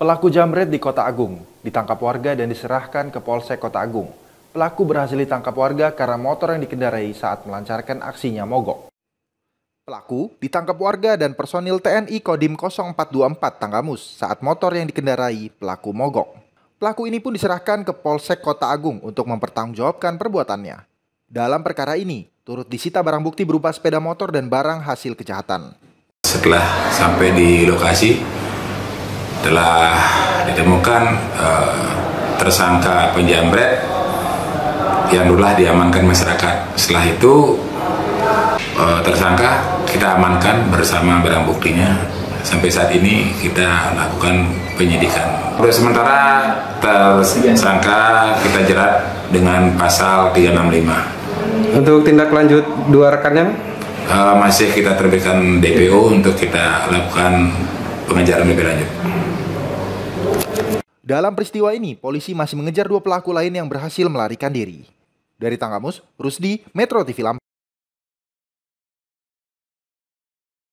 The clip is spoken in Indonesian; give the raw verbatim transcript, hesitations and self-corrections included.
Pelaku jamret di Kota Agung ditangkap warga dan diserahkan ke Polsek Kota Agung. Pelaku berhasil ditangkap warga karena motor yang dikendarai saat melancarkan aksinya mogok. Pelaku ditangkap warga dan personil T N I Kodim nol empat dua empat Tanggamus saat motor yang dikendarai pelaku mogok. Pelaku ini pun diserahkan ke Polsek Kota Agung untuk mempertanggungjawabkan perbuatannya. Dalam perkara ini, turut disita barang bukti berupa sepeda motor dan barang hasil kejahatan. Setelah sampai di lokasi, telah ditemukan eh, tersangka penjamret yang dululah diamankan masyarakat. Setelah itu eh, tersangka kita amankan bersama barang buktinya. Sampai saat ini kita lakukan penyidikan. Untuk sementara tersangka kita jerat dengan pasal tiga enam lima. Untuk tindak lanjut dua rekannya? Eh, masih kita terbitkan D P O untuk kita lakukan pengejaran lebih lanjut. Dalam peristiwa ini, polisi masih mengejar dua pelaku lain yang berhasil melarikan diri. Dari Tanggamus, Rusdi, Metro T V Lampung.